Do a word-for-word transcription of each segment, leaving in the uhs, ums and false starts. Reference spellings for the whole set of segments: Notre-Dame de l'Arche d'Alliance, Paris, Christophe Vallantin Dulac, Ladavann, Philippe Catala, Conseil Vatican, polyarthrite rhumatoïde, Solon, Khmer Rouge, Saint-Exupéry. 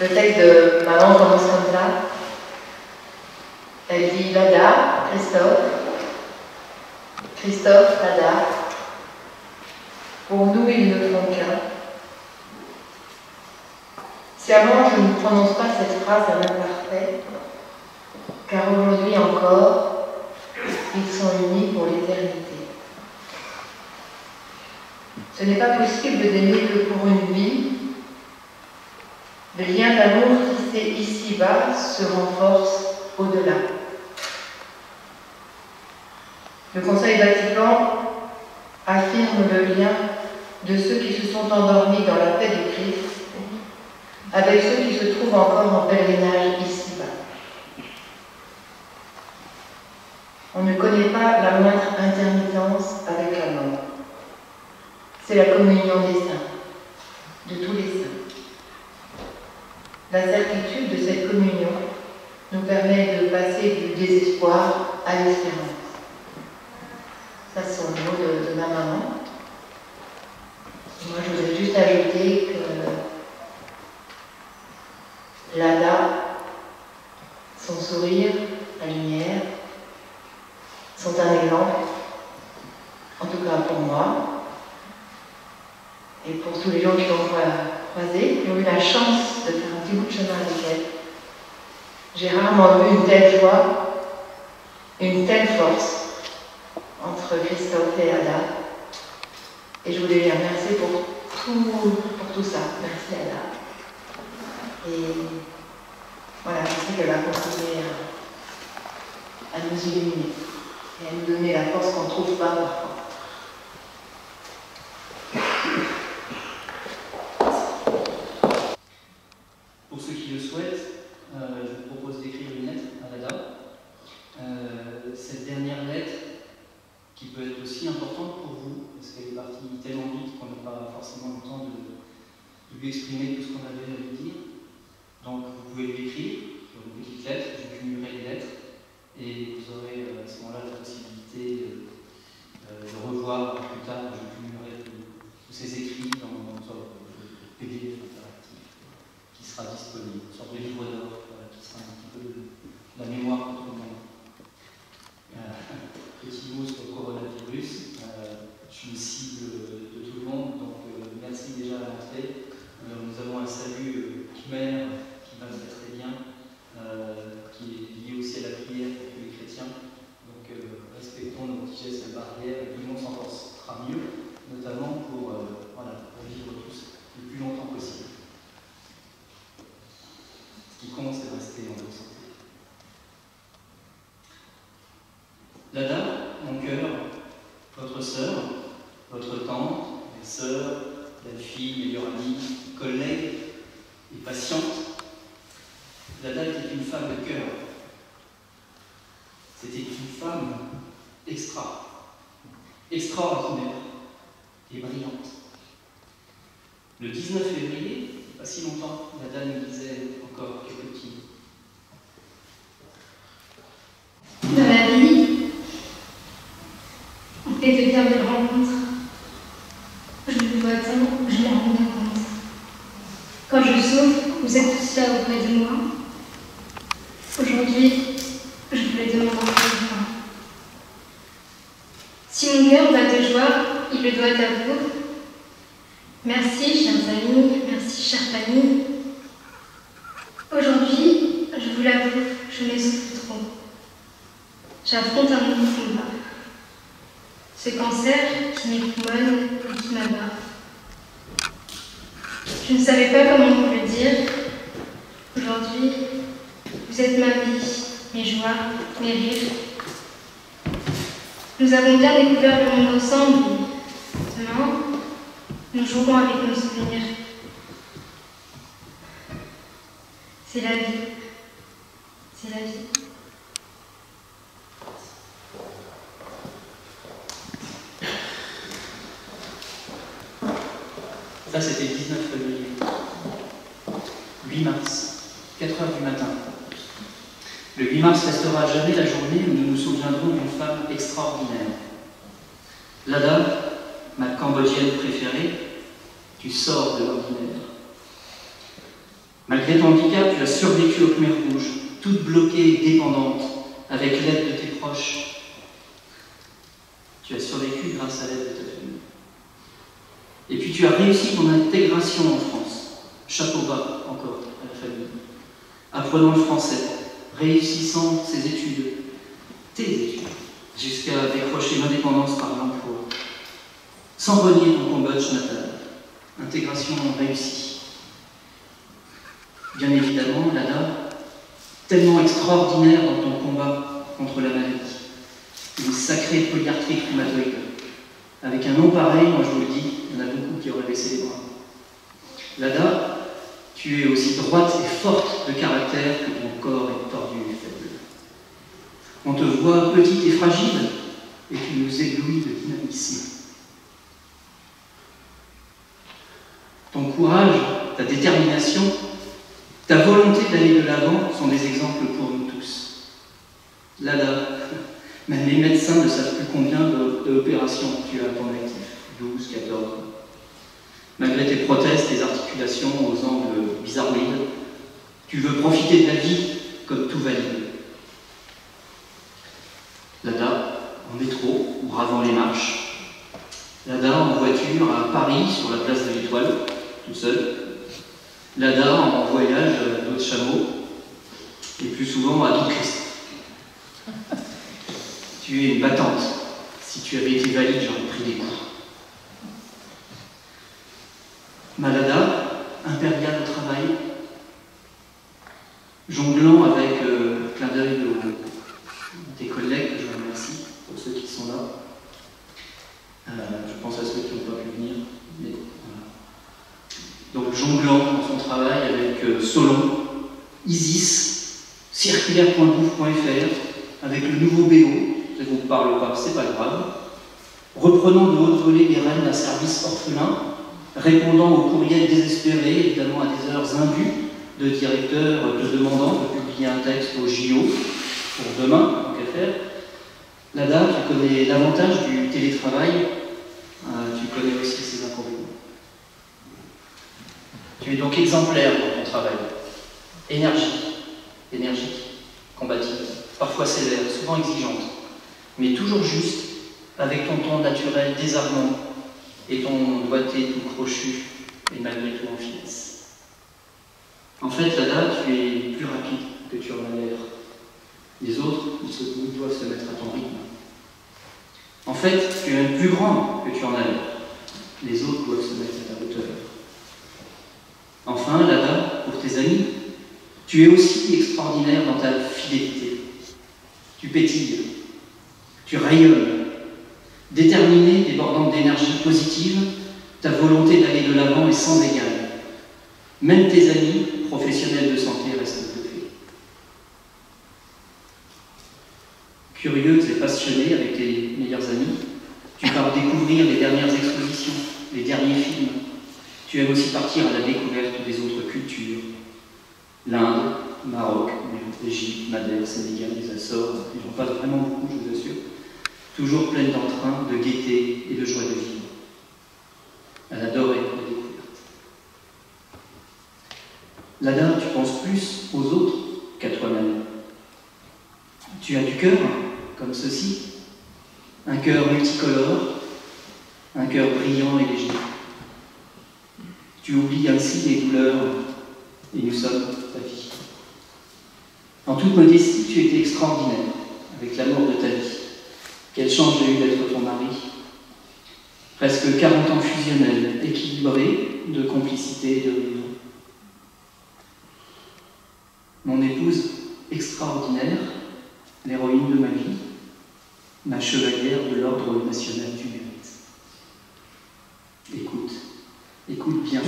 Le texte de Maman commence comme ça. Elle dit Lada, Christophe, Christophe, Lada, pour nous ils ne font qu'un. Sciemment, je ne prononce pas cette phrase à l'imparfait, car aujourd'hui encore, ils sont unis pour l'éternité. Ce n'est pas possible d'aimer que pour une vie. Le lien d'amour tissé ici-bas se renforce au-delà. Le Conseil Vatican affirme le lien de ceux qui se sont endormis dans la paix du Christ avec ceux qui se trouvent encore en pèlerinage ici-bas. On ne connaît pas la moindre intermittence avec la mort. C'est la communion des saints, de tous les saints. La certitude de cette communion nous permet de passer du désespoir à l'espérance. Ça, ce sont les mots de, de ma maman. Moi, je voudrais juste ajouter que Lada, son sourire, la lumière, sont un exemple, en tout cas pour moi, et pour tous les gens qui l'ont croisé, qui ont eu la chance de faire un petit bout de chemin avec elle. J'ai rarement vu une telle joie, une telle force entre Christophe et Ada. Et je voulais les remercier pour tout, pour tout ça. Merci Ada. Et voilà, je sais qu'elle va continuer à, à nous illuminer et à nous donner la force qu'on ne trouve pas parfois. Pour ceux qui le souhaitent, euh, je vous propose d'écrire une lettre à Lada. Euh, cette dernière lettre, qui peut être aussi importante pour vous, parce qu'elle est partie tellement vite qu'on n'a pas forcément le temps de, de lui exprimer tout ce qu'on avait à lui dire. Donc vous pouvez lui écrire, une petite lettre, je cumulerai les lettres, et vous aurez à ce moment-là la possibilité de, de revoir plus tard, je cumulerai tous ces écrits dans mon P D F interactif qui sera disponible, une sorte de livre d'or voilà, qui sera un petit peu de la mémoire pour tout le monde. Euh, petit mot sur le coronavirus, euh, je suis une cible de tout le monde, donc euh, merci déjà à l'entrée. Euh, nous avons un salut euh, Khmer qui va très bien, euh, qui est lié aussi à la prière pour tous les chrétiens. Donc euh, respectons nos petits gestes barrières, tout le monde s'en portera mieux, notamment pour, euh, voilà, pour vivre tous le plus longtemps possible. Ce qui compte, c'est de rester en bonne santé. Lada, mon cœur, votre sœur, votre tante, mes sœurs, la fille, meilleure amie, collègue et patiente, Lada était une femme de cœur. C'était une femme extra, extraordinaire et brillante. Le dix-neuf février, pas si longtemps, Lada nous disait encore que petit. Dans la vie, et de faire des rencontres. Je vous vois tant, je me rends compte. Quand je souffre, vous êtes tous là auprès de moi. Aujourd'hui, je voulais demander à vous. Si mon cœur bat de joie, il le doit à vous. Merci, chers amis, merci, chère famille. Aujourd'hui, je vous l'avoue, je me souffre trop. J'affronte un nouveau combat. Ce cancer qui m'époumonne et qui m'abat. Je ne savais pas comment vous le dire. Aujourd'hui, vous êtes ma vie, mes joies, mes rires. Nous avons bien découvert le monde ensemble. Demain, nous jouerons avec nos souvenirs. C'est la vie. C'est la vie. Ça, c'était le dix-neuf février, huit mars, quatre heures du matin. Le huit mars restera à jamais la journée où nous nous souviendrons d'une femme extraordinaire. Lada, ma cambodgienne préférée, tu sors de l'ordinaire. Malgré ton handicap, tu as survécu au Khmer Rouge, toute bloquée et dépendante, avec l'aide de tes proches. Tu as survécu grâce à l'aide de ta famille. Et puis tu as réussi ton intégration en France. Chapeau bas encore à la famille. Apprenant le français, réussissant ses études, tes études, jusqu'à décrocher l'indépendance par l'emploi. Sans renier ton Cambodge natal. Intégration réussie. Bien évidemment, Lada, tellement extraordinaire dans ton combat contre la maladie. Une sacrée polyarthrite rhumatoïde. Avec un nom pareil, moi je vous le dis, il y en a beaucoup qui auraient baissé les bras. Lada, tu es aussi droite et forte de caractère que ton corps est tordu et faible. On te voit petite et fragile, et tu nous éblouis de dynamisme. Ton courage, ta détermination, ta volonté d'aller de l'avant sont des exemples pour nous tous. Lada, même les médecins ne savent plus combien d'opérations tu as à ton actif, douze, quatorze. Malgré tes prothèses, tes articulations aux angles bizarroïdes, tu veux profiter de la vie comme tout valide. Lada, en métro, bravant les marches. Lada, en voiture, à Paris, sur la place de l'Étoile, tout seul. Lada, en voyage, à dos de chameau, et plus souvent à dos de Christ. Tu es une battante. Si tu avais été valide, j'aurais pris des coups. Malada, impériale au travail, jonglant avec euh, le clin d'œil de tes collègues, je vous remercie pour ceux qui sont là. Euh, je pense à ceux qui n'ont pas pu venir. Mais, voilà. Donc jonglant dans son travail avec euh, Solon, Isis, circulaire point gouv point fr, avec le nouveau B O. Je ne vous parle pas, c'est pas grave. Reprenant de haute volée les rênes d'un service orphelin, répondant aux courriels désespérés, évidemment à des heures imbues, de directeurs te demandant de publier un texte au J O pour demain, donc à faire. Lada, tu connais l'avantage du télétravail, euh, tu connais aussi ses inconvénients. Tu es donc exemplaire dans ton travail. Énergie, énergique, combative, parfois sévère, souvent exigeante. Mais toujours juste, avec ton ton naturel désarmant et ton doigté tout crochu et malgré tout en finesse. En fait, Lada, tu es plus rapide que tu en as l'air. Les autres, ils doivent se mettre à ton rythme. En fait, tu es même plus grande que tu en as l'air. Les autres doivent se mettre à ta hauteur. Enfin, Lada, pour tes amis, tu es aussi extraordinaire dans ta fidélité. Tu pétilles. Tu rayonnes, déterminée, débordante d'énergie positive, ta volonté d'aller de l'avant est sans égal. Même tes amis, professionnels de santé, restent bloqués. Curieuse et passionnée avec tes meilleurs amis, tu pars découvrir les dernières expositions, les derniers films. Tu aimes aussi partir à la découverte des autres cultures. L'Inde, Maroc, l'Égypte, Madère, Sénégal, les Açores, ils n'en passent vraiment beaucoup, je vous assure. Toujours pleine d'entrain, de gaieté et de joie de vivre. Elle adorait la découverte. Lada, tu penses plus aux autres qu'à toi-même. Tu as du cœur, comme ceci, un cœur multicolore, un cœur brillant et léger. Tu oublies ainsi les douleurs, et nous sommes ta vie. En toute modestie, tu étais extraordinaire, avec l'amour de ta vie. Quelle chance j'ai eu d'être ton mari. Presque quarante ans fusionnels, équilibrés, de complicité et de union. Mon épouse extraordinaire, l'héroïne de ma vie, ma chevalière de l'ordre national du mérite. Écoute, écoute bien.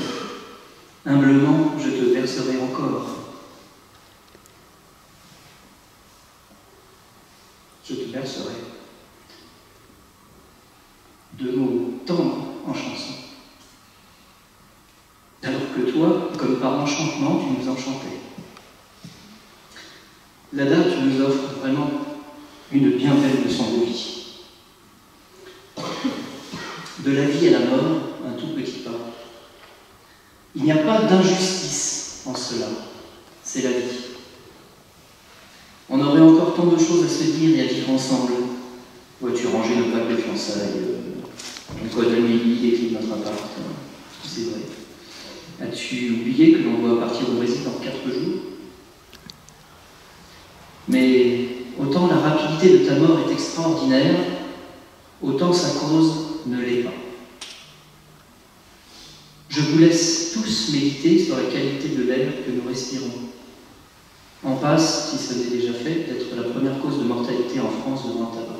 Humblement, je te bercerai encore. Je te bercerai. De mots tendres en chanson. Alors que toi, comme par enchantement, tu nous enchantais. Lada, tu nous offres vraiment une bien belle leçon de vie. De la vie à la mort, un tout petit pas. Il n'y a pas d'injustice en cela. C'est la vie. On aurait encore tant de choses à se dire et à vivre ensemble. Vois-tu ranger nos papiers de fiançailles, on quoi donner l'idée de notre appartement. C'est vrai. As-tu oublié que l'on doit partir au Brésil dans quatre jours? Mais autant la rapidité de ta mort est extraordinaire, autant sa cause ne l'est pas. Je vous laisse tous méditer sur la qualité de l'air que nous respirons. En passe, si ce n'est déjà fait, d'être la première cause de mortalité en France devant le tabac.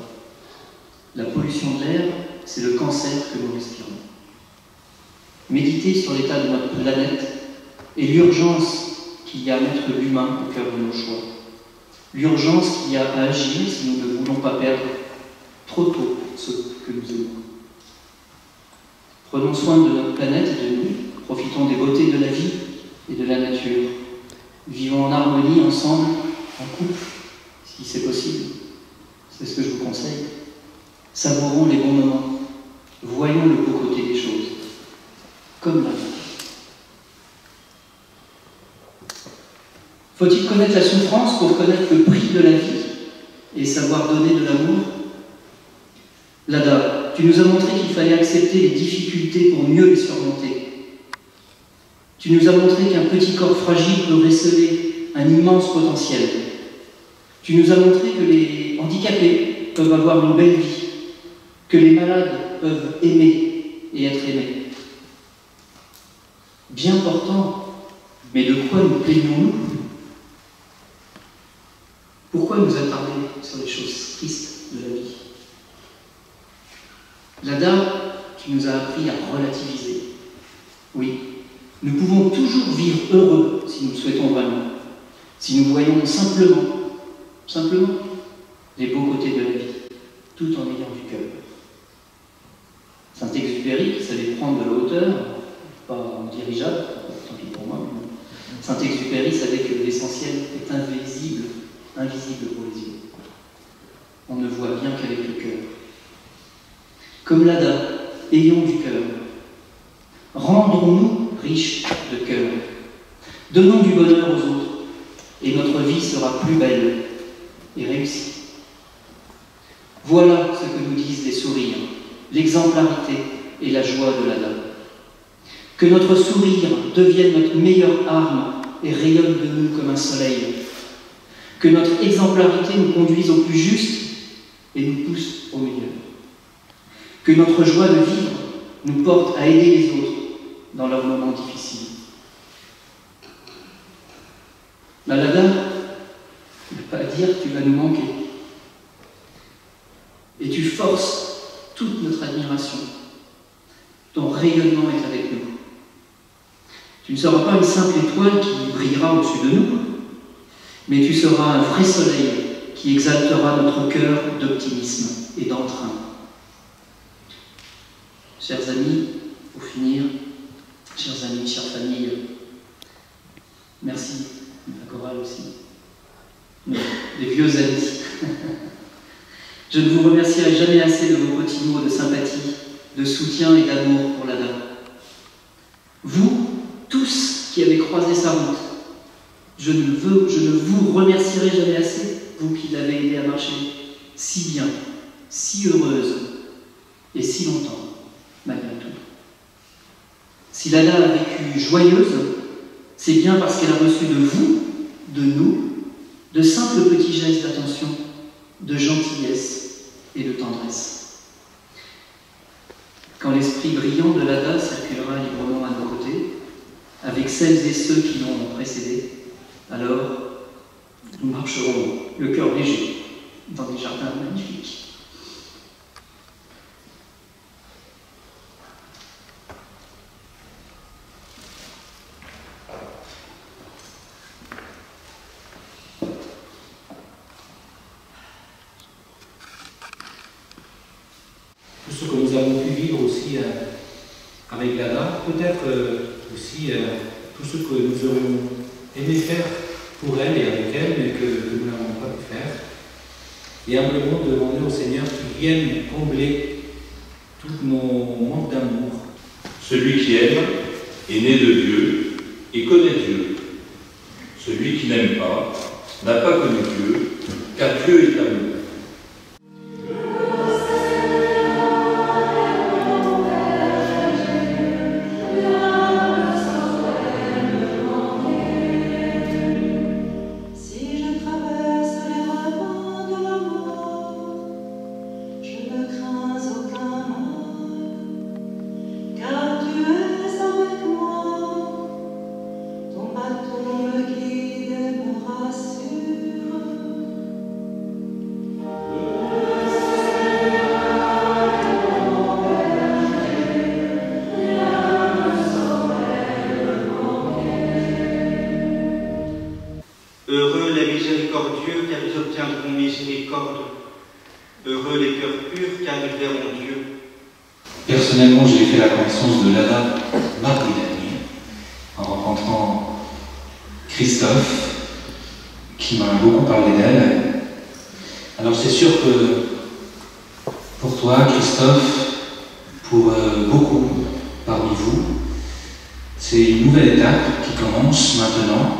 La pollution de l'air, c'est le cancer que nous respirons. Méditer sur l'état de notre planète et l'urgence qu'il y a à mettre l'humain au cœur de nos choix. L'urgence qu'il y a à agir si nous ne voulons pas perdre trop tôt ce que nous aimons. Prenons soin de notre planète et de nous, profitons des beautés de la vie et de la nature. Vivons en harmonie, ensemble, en couple, si c'est possible. C'est ce que je vous conseille. Savourons les bons moments. Voyons le beau côté des choses. Comme la vie. Faut-il connaître la souffrance pour connaître le prix de la vie et savoir donner de l'amour? Lada, tu nous as montré qu'il fallait accepter les difficultés pour mieux les surmonter. Tu nous as montré qu'un petit corps fragile peut réceler un immense potentiel. Tu nous as montré que les handicapés peuvent avoir une belle vie, que les malades peuvent aimer et être aimés. Bien portant, mais de quoi nous plaignons-nous? Pourquoi nous attarder sur les choses tristes de la vie? Lada, tu nous as appris à relativiser. Oui. Nous pouvons toujours vivre heureux si nous le souhaitons vraiment, si nous voyons simplement, simplement, les beaux côtés de la vie, tout en ayant du cœur. Saint-Exupéry, qui savait prendre de la hauteur, pas en dirigeable, tant pis pour moi, Saint-Exupéry savait que l'essentiel est invisible, invisible pour les yeux. On ne voit bien qu'avec le cœur. Comme Lada, ayons du cœur. Rendons-nous riche de cœur. Donnons du bonheur aux autres, et notre vie sera plus belle et réussie. Voilà ce que nous disent les sourires, l'exemplarité et la joie de Lada. Que notre sourire devienne notre meilleure arme et rayonne de nous comme un soleil. Que notre exemplarité nous conduise au plus juste et nous pousse au meilleur. Que notre joie de vivre nous porte à aider les autres dans leurs moments difficiles. La Lada, je ne vais pas dire tu vas nous manquer. Et tu forces toute notre admiration. Ton rayonnement est avec nous. Tu ne seras pas une simple étoile qui brillera au-dessus de nous, mais tu seras un vrai soleil qui exaltera notre cœur d'optimisme et d'entrain. Chers amis, pour finir, chers amis, chères familles, merci, la chorale aussi, mais les vieux amis. Je ne vous remercierai jamais assez de vos petits mots de sympathie, de soutien et d'amour pour Lada. Vous, tous qui avez croisé sa route, je ne, veux, je ne vous remercierai jamais assez, vous qui l'avez aidé à marcher si bien, si heureuse et si longtemps, malgré tout. Si Lada a vécu joyeuse, c'est bien parce qu'elle a reçu de vous, de nous, de simples petits gestes d'attention, de gentillesse et de tendresse. Quand l'esprit brillant de Lada circulera librement à nos côtés, avec celles et ceux qui l'ont précédé, alors nous marcherons le cœur léger dans des jardins magnifiques. Avec Lada, peut-être euh, aussi euh, tout ce que nous aurions aimé faire pour elle et avec elle, mais que, que nous n'avons pas pu faire. Et humblement demander au Seigneur qu'il vienne combler tout mon manque d'amour. Celui qui aime est né de Dieu et connaît Dieu. Celui qui n'aime pas n'a pas connu Dieu, car Dieu est amour. Heureux les miséricordieux, car ils obtiendront miséricorde. Heureux les cœurs purs, car ils verront Dieu. Personnellement, j'ai fait la connaissance de Ladavann mardi dernier, en rencontrant Christophe, qui m'a beaucoup parlé d'elle. Alors c'est sûr que pour toi, Christophe, pour beaucoup parmi vous, c'est une nouvelle étape qui commence maintenant.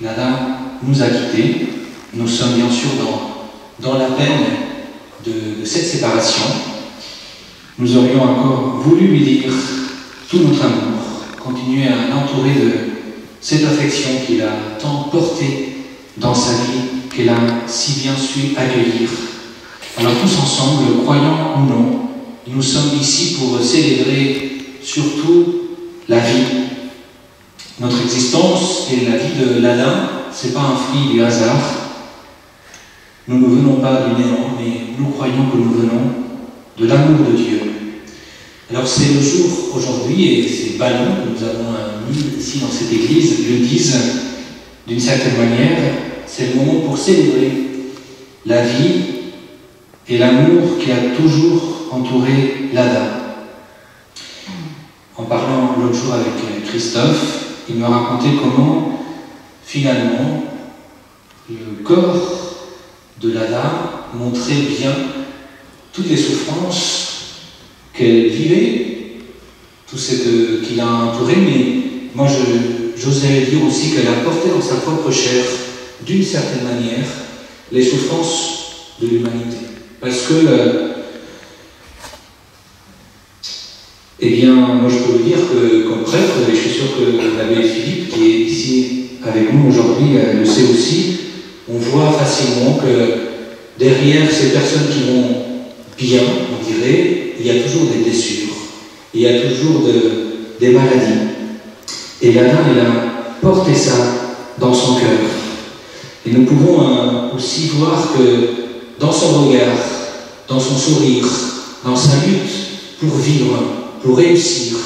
Ladavann nous a quittés, nous sommes bien sûr dans, dans la peine de, de cette séparation. Nous aurions encore voulu lui dire tout notre amour, continuer à l'entourer de cette affection qu'il a tant portée dans sa vie, qu'elle a si bien su accueillir. Alors tous ensemble, croyants ou non, nous sommes ici pour célébrer surtout la vie. Notre existence et la vie de Ladavann, ce n'est pas un fruit du hasard. Nous ne venons pas du néant, mais nous croyons que nous venons de l'amour de Dieu. Alors c'est le jour aujourd'hui, et ces ballons que nous avons mis ici dans cette église le disent d'une certaine manière, c'est le moment pour célébrer la vie et l'amour qui a toujours entouré Ladavann. En parlant l'autre jour avec Christophe, il me racontait comment, finalement, le corps de Ladavann montrait bien toutes les souffrances qu'elle vivait, tout ce qui l'a entouré, mais moi j'oserais dire aussi qu'elle a porté dans sa propre chair, d'une certaine manière, les souffrances de l'humanité. Parce que, euh, eh bien, moi je peux vous dire que, comme prêtre, et je suis sûr que l'abbé Philippe, qui est ici avec nous aujourd'hui, le sait aussi, on voit facilement que derrière ces personnes qui vont bien, on dirait, il y a toujours des blessures, il y a toujours de, des maladies. Et Ladavann, elle a porté ça dans son cœur. Et nous pouvons hein, aussi voir que dans son regard, dans son sourire, dans sa lutte pour vivre, pour réussir,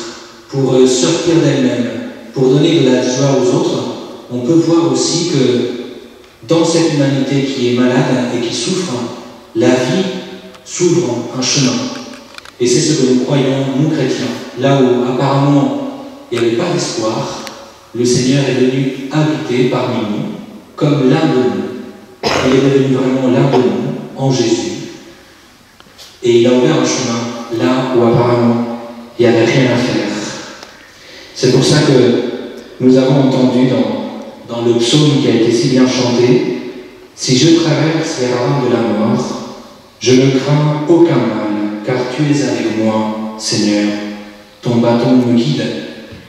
pour sortir d'elle-même, pour donner de la joie aux autres, on peut voir aussi que dans cette humanité qui est malade et qui souffre, la vie s'ouvre un chemin. Et c'est ce que nous croyons, nous chrétiens. Là où apparemment il n'y avait pas d'espoir, le Seigneur est venu habiter parmi nous, comme l'un de nous. Il est devenu vraiment l'un de nous, en Jésus. Et il a ouvert un chemin, là où apparemment il n'y avait rien à faire. C'est pour ça que nous avons entendu dans, dans le psaume qui a été si bien chanté, « Si je traverse les ravins de la mort, je ne crains aucun mal, car tu es avec moi, Seigneur. Ton bâton me guide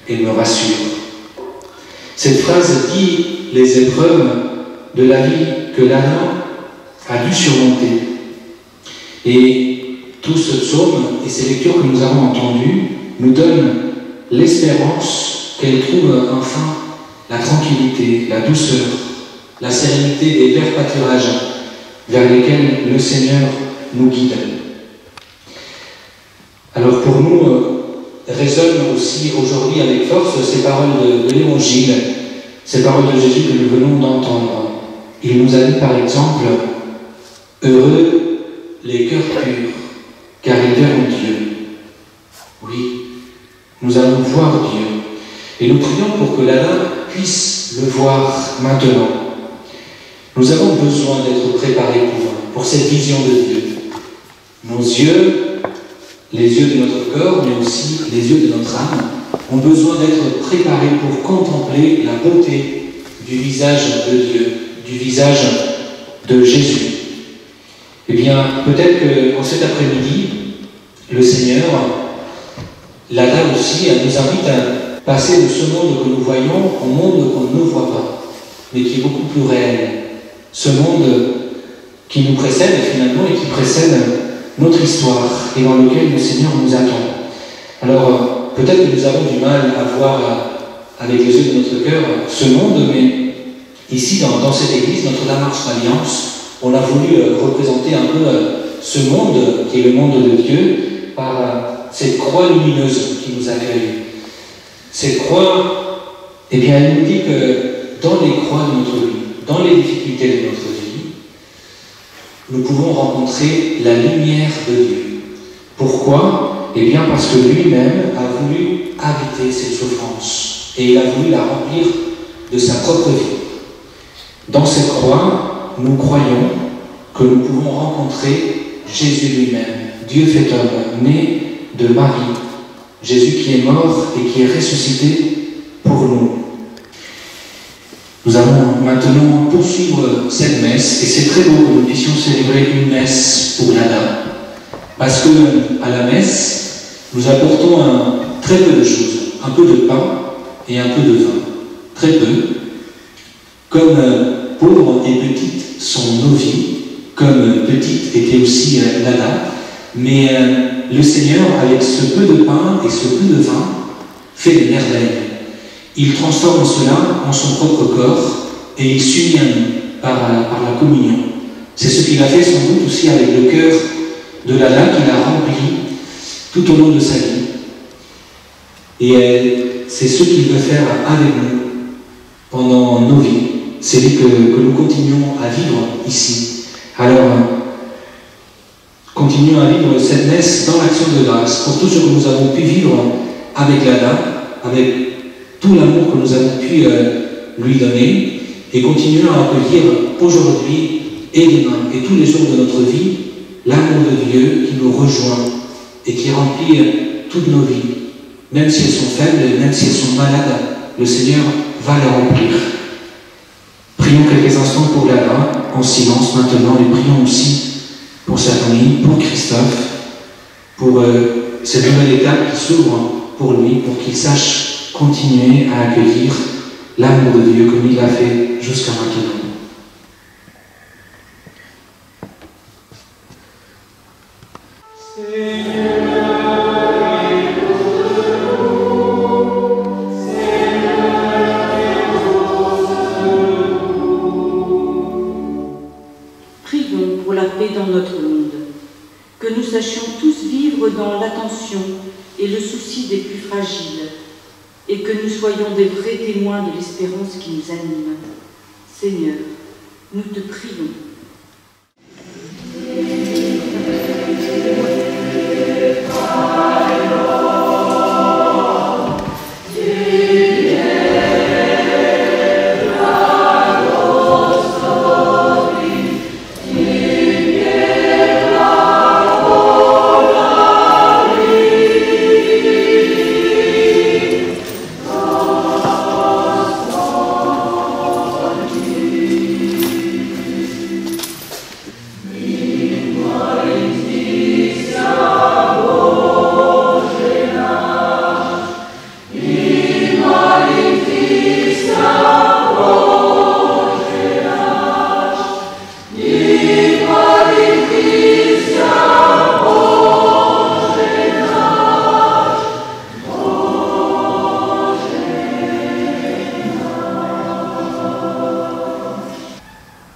et me rassure. » Cette phrase dit les épreuves de la vie que Ladavann a dû surmonter. Et tout ce psaume et ces lectures que nous avons entendues nous donnent l'espérance qu'elle trouve enfin la tranquillité, la douceur, la sérénité des verts pâturages vers lesquels le Seigneur nous guide. Alors pour nous, résonnent aussi aujourd'hui avec force ces paroles de, de l'Évangile, ces paroles de Jésus que nous venons d'entendre. Il nous a dit par exemple, « Heureux les cœurs purs, car ils verront Dieu. » Oui, nous allons voir Dieu. Et nous prions pour que Ladavann puisse le voir maintenant. Nous avons besoin d'être préparés pour, pour cette vision de Dieu. Nos yeux, les yeux de notre corps, mais aussi les yeux de notre âme, ont besoin d'être préparés pour contempler la beauté du visage de Dieu, du visage de Jésus. Eh bien, peut-être qu'en cet après-midi, le Seigneur, Ladavann aussi, nous invite à passer de ce monde que nous voyons au monde qu'on ne voit pas, mais qui est beaucoup plus réel. Ce monde qui nous précède finalement et qui précède notre histoire et dans lequel le Seigneur nous attend. Alors, peut-être que nous avons du mal à voir avec les yeux de notre cœur ce monde, mais ici, dans, dans cette église, Notre-Dame de l'Arche d'Alliance, on a voulu représenter un peu ce monde, qui est le monde de Dieu, par cette croix lumineuse qui nous accueille. Cette croix, eh bien, elle nous dit que dans les croix de notre vie, dans les difficultés de notre vie, nous pouvons rencontrer la lumière de Dieu. Pourquoi? Eh bien, parce que lui-même a voulu habiter cette souffrance et il a voulu la remplir de sa propre vie. Dans cette croix, nous croyons que nous pouvons rencontrer Jésus lui-même, Dieu fait homme, né de Marie, Jésus qui est mort et qui est ressuscité pour nous. Nous allons maintenant poursuivre cette messe, et c'est très beau que nous puissions célébrer une messe pour Ladavann, parce que à la messe, nous apportons un, très peu de choses, un peu de pain et un peu de vin, très peu, comme euh, pauvres et petites sont nos vies, comme petites était aussi euh, Ladavann, mais euh, le Seigneur, avec ce peu de pain et ce peu de vin, fait des merveilles. Il transforme cela en son propre corps et il s'unit à nous par, par la communion. C'est ce qu'il a fait sans doute aussi avec le cœur de Ladavann qu'il a rempli tout au long de sa vie. Et euh, c'est ce qu'il veut faire avec nous pendant nos vies. C'est lui que, que nous continuons à vivre ici. Alors, continuons à vivre cette messe dans l'action de grâce pour tout ce que nous avons pu vivre avec Ladavann, avec tout l'amour que nous avons pu euh, lui donner, et continuons à accueillir aujourd'hui et demain et tous les jours de notre vie l'amour de Dieu qui nous rejoint et qui remplit toutes nos vies. Même si elles sont faibles, même si elles sont malades, le Seigneur va les remplir. Prions quelques instants pour Ladavann, en silence maintenant, et prions aussi pour sa famille, pour Christophe, pour euh, cette nouvelle étape qui s'ouvre pour lui, pour qu'il sache continuer à accueillir l'amour de Dieu comme il l'a fait jusqu'à maintenant. Soyons des vrais témoins de l'espérance qui nous anime. Seigneur, nous te prions.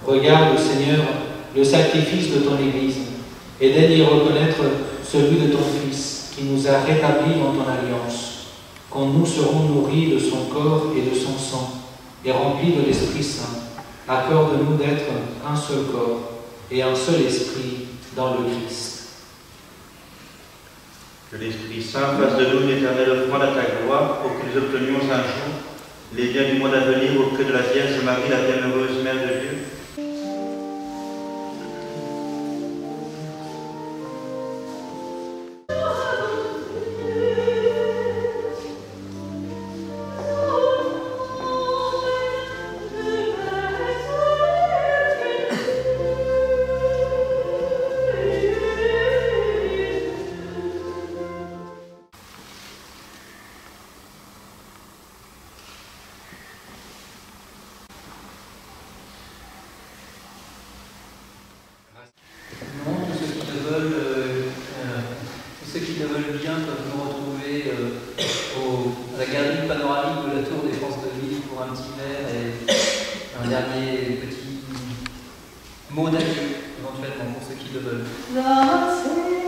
Regarde, Seigneur, le sacrifice de ton Église et daigne y reconnaître celui de ton Fils qui nous a rétablis dans ton alliance, quand nous serons nourris de son corps et de son sang et remplis de l'Esprit Saint. Accorde-nous d'être un seul corps et un seul esprit dans le Christ. Que l'Esprit Saint fasse de nous l'éternelle offrande à ta gloire pour que nous obtenions un jour les biens du monde à venir auprès de la Vierge Marie, la bienheureuse Mère de Dieu. Thank you. un dernier petit mot d'accueil éventuellement pour ceux qui le veulent.